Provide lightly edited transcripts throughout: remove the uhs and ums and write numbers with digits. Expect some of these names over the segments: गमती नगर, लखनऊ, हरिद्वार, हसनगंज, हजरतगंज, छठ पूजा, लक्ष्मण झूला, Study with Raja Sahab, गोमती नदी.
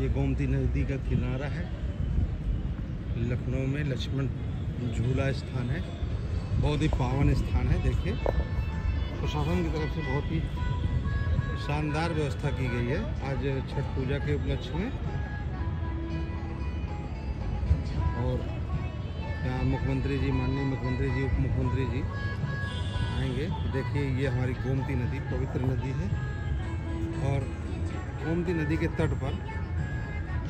ये गोमती नदी का किनारा है। लखनऊ में लक्ष्मण झूला स्थान है, बहुत ही पावन स्थान है। देखिए प्रशासन की तरफ से बहुत ही शानदार व्यवस्था की गई है आज छठ पूजा के उपलक्ष्य में। और यहाँ मुख्यमंत्री जी, माननीय मुख्यमंत्री जी, उप मुख्यमंत्री जी आएंगे। देखिए ये हमारी गोमती नदी पवित्र नदी है और गोमती नदी के तट पर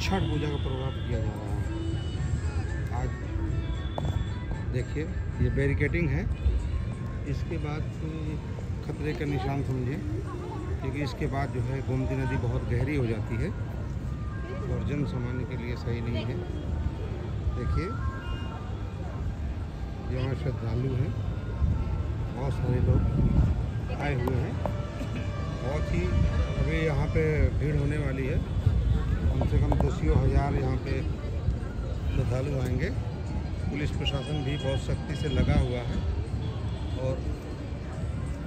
छठ पूजा का प्रोग्राम किया जा रहा है आज। देखिए ये बैरिकेडिंग है। इसके बाद खतरे का निशान समझिए, क्योंकि इसके बाद जो है गोमती नदी बहुत गहरी हो जाती है और जन सामान्य के लिए सही नहीं है। देखिए ये हमारे श्रद्धालु हैं, बहुत सारे लोग आए हुए हैं। बहुत ही अभी यहाँ पे भीड़ होने वाली है, कम से कम 200,000 यहाँ पे श्रद्धालु आएंगे। पुलिस प्रशासन भी बहुत सख्ती से लगा हुआ है और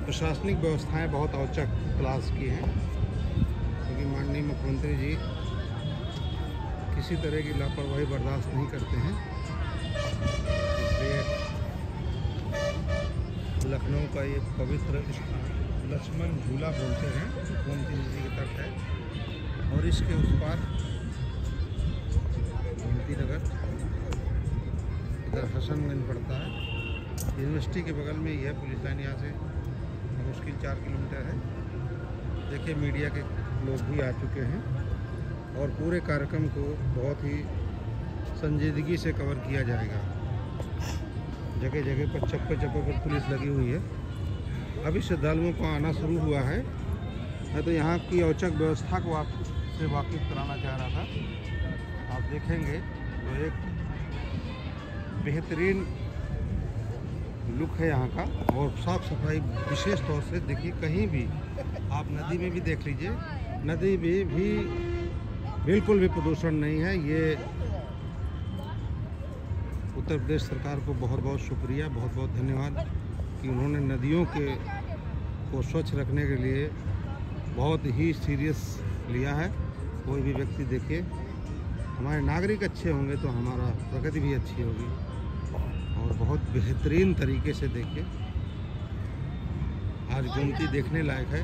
प्रशासनिक व्यवस्थाएं बहुत औचक क्लास की हैं, क्योंकि माननीय मुख्यमंत्री जी किसी तरह की लापरवाही बर्दाश्त नहीं करते हैं। इसलिए लखनऊ का ये पवित्र लक्ष्मण झूला बोलते हैं, गोमती नदी के तट है और इसके उस पार गमती नगर, इधर हसनगंज पड़ता है। यूनिवर्सिटी के बगल में ही है पुलिस लाइन, यहाँ से मुश्किल 4 किलोमीटर है। देखिए मीडिया के लोग भी आ चुके हैं और पूरे कार्यक्रम को बहुत ही संजीदगी से कवर किया जाएगा। जगह जगह पर, चप्पे चप्पे पर पुलिस लगी हुई है। अभी श्रद्धालुओं को आना शुरू हुआ है। मैं तो यहाँ की औचक व्यवस्था को आप से वाकिफ कराना चाह रहा था। आप देखेंगे तो एक बेहतरीन लुक है यहाँ का और साफ सफाई विशेष तौर से। देखिए कहीं भी आप नदी में भी देख लीजिए, नदी में भी बिल्कुल भी प्रदूषण नहीं है। ये उत्तर प्रदेश सरकार को बहुत बहुत शुक्रिया, बहुत बहुत धन्यवाद कि उन्होंने नदियों को स्वच्छ रखने के लिए बहुत ही सीरियस लिया है। कोई भी व्यक्ति देखे, हमारे नागरिक अच्छे होंगे तो हमारा प्रगति भी अच्छी होगी। और बहुत बेहतरीन तरीके से देखिए आज गोमती देखने लायक है।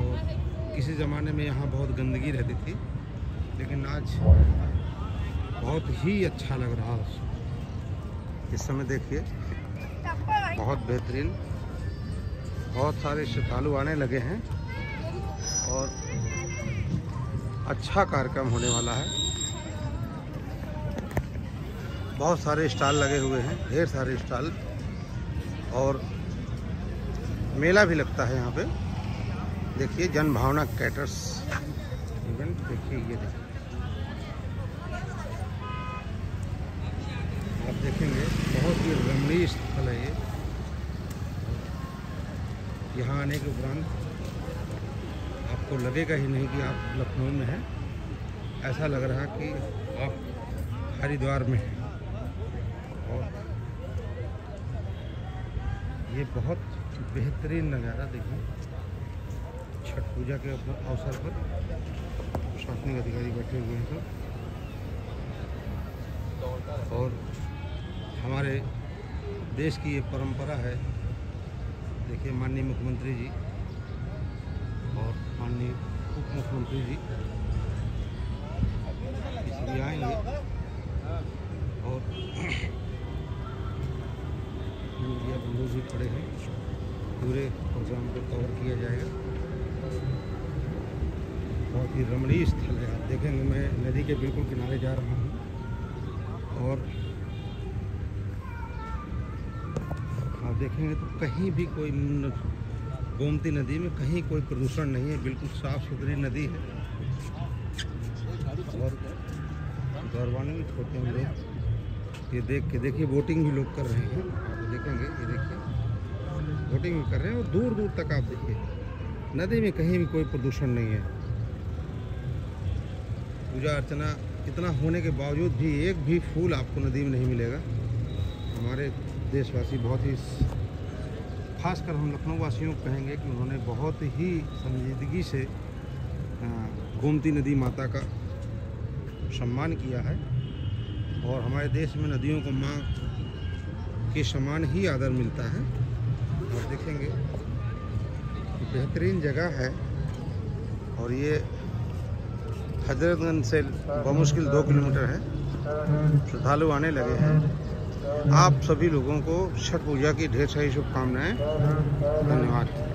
और किसी ज़माने में यहाँ बहुत गंदगी रहती थी, लेकिन आज बहुत ही अच्छा लग रहा है। इस समय देखिए बहुत बेहतरीन, बहुत सारे श्रद्धालु आने लगे हैं और अच्छा कार्यक्रम होने वाला है। बहुत सारे स्टॉल लगे हुए हैं, ढेर सारे स्टॉल, और मेला भी लगता है यहाँ पे। देखिए जन भावना कैटर्स इवेंट। देखिए ये देखिए आप देखेंगे बहुत ही रमणीय स्थल है ये। यहाँ आने के उपरांत आपको लगेगा ही नहीं कि आप लखनऊ में हैं, ऐसा लग रहा कि आप हरिद्वार में हैं। और ये बहुत बेहतरीन नज़ारा देखिए। छठ पूजा के अवसर पर प्रशासनिक अधिकारी बैठे हुए हैं सब। और हमारे देश की ये परंपरा है। देखिए माननीय मुख्यमंत्री जी और माननीय उप मुख्यमंत्री जी खड़े हैं। पूरे प्रोग्राम को कवर किया जाएगा। बहुत ही रमणीय स्थल है। आप देखेंगे मैं नदी के बिल्कुल किनारे जा रहा हूँ और आप देखेंगे तो कहीं भी कोई गोमती नदी में कहीं कोई प्रदूषण नहीं है। बिल्कुल साफ़ सुथरी नदी है और गौरवान्वित में छोटे हम लोग ये देख के देखिए बोटिंग भी लोग कर रहे हैं। आप देखेंगे ये देखिए बोटिंग भी कर रहे हैं और दूर दूर तक आप देखिए नदी में कहीं भी कोई प्रदूषण नहीं है। पूजा अर्चना इतना होने के बावजूद भी एक भी फूल आपको नदी में नहीं मिलेगा। हमारे देशवासी बहुत ही खासकर हम लखनऊ वासियों को कहेंगे कि उन्होंने बहुत ही संजीदगी से गोमती नदी माता का सम्मान किया है और हमारे देश में नदियों को माँ के समान ही आदर मिलता है। और देखेंगे बेहतरीन जगह है और ये हजरतगंज से बमुश्किल 2 किलोमीटर है। श्रद्धालु आने लगे हैं। आप सभी लोगों को छठ पूजा की ढेर सारी शुभकामनाएं। धन्यवाद।